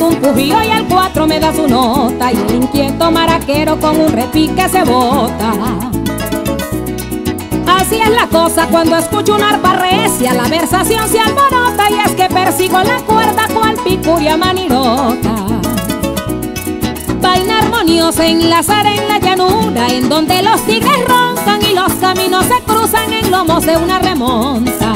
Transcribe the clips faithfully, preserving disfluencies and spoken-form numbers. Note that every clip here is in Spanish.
das un pujío y al cuatro me das una nota, y un inquieto maraquero con un repique se bota. Así es la cosa cuando escucho una arpa recia, la versación se alborota, y es que persigo la cuerda cual picuria manirota. Vaina armoniosa enlazar en la llanura, en donde los tigres roncan y los caminos se cruzan en lomos de una remonta.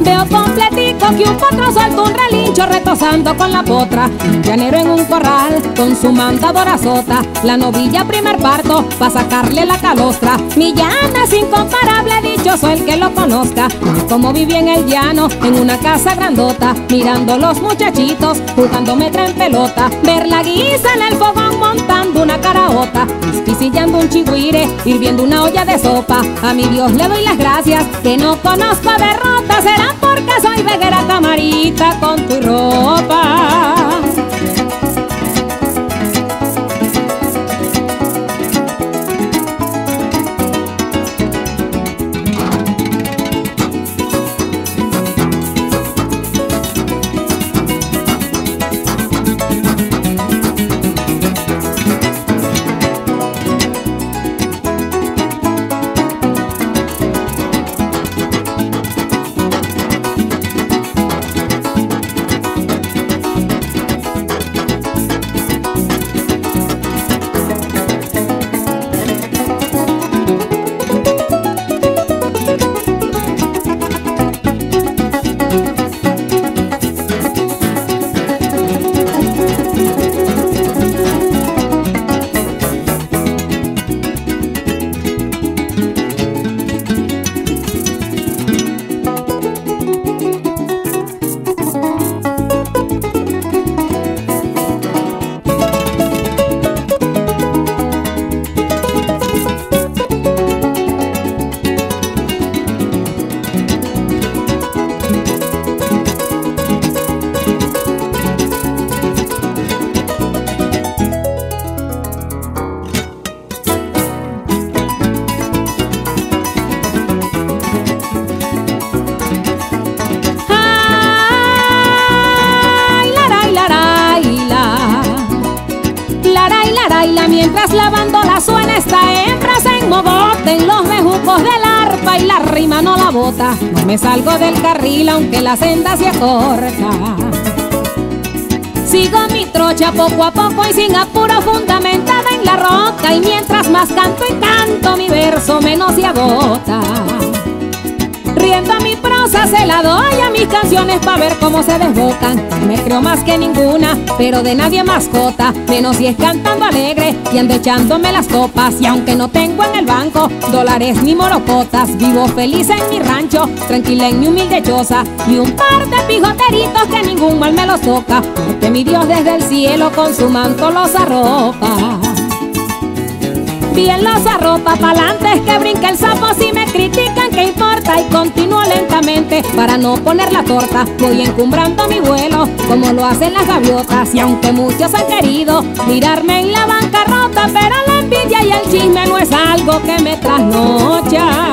Veo completico que un potro suelta un relincho retosando con la potra, un llanero en un corral con su manta dorazota, la novilla primer parto pa' sacarle la calostra. Mi llana es incomparable, dichoso el que lo conozca, como viví en el llano en una casa grandota, mirando los muchachitos jugando metra en pelota, ver la guisa en el fogón montando una caraota, pisillando un chigüire, hirviendo una olla de sopa. A mi Dios le doy las gracias que no conozco derrota, será porque soy veguera camarita con tu ropa. Mientras la bandola suena, esta hembra se enmobote en los bejucos del arpa y la rima no la bota. No me salgo del carril aunque la senda se acorta. Sigo mi trocha poco a poco y sin apuro, fundamentada en la roca, y mientras más canto y canto mi verso menos se agota. Riendo a mi prosa se la doy a mis canciones pa' ver cómo se desbocan. Me creo más que ninguna, pero de nadie mascota, menos si es cantando alegre y ando echándome las copas. Y aunque no tengo en el banco dólares ni morocotas, vivo feliz en mi rancho, tranquila en mi humilde choza, y un par de pijoteritos que ningún mal me los toca, porque mi Dios desde el cielo con su manto los arropa. Bien los arropa pa'lantes que brinca el sapo, si me critican que importa, y continúo lentamente para no poner la torta. Voy encumbrando mi vuelo como lo hacen las gaviotas, y aunque muchos han querido mirarme en la bancarrota, pero la envidia y el chisme no es algo que me trasnocha.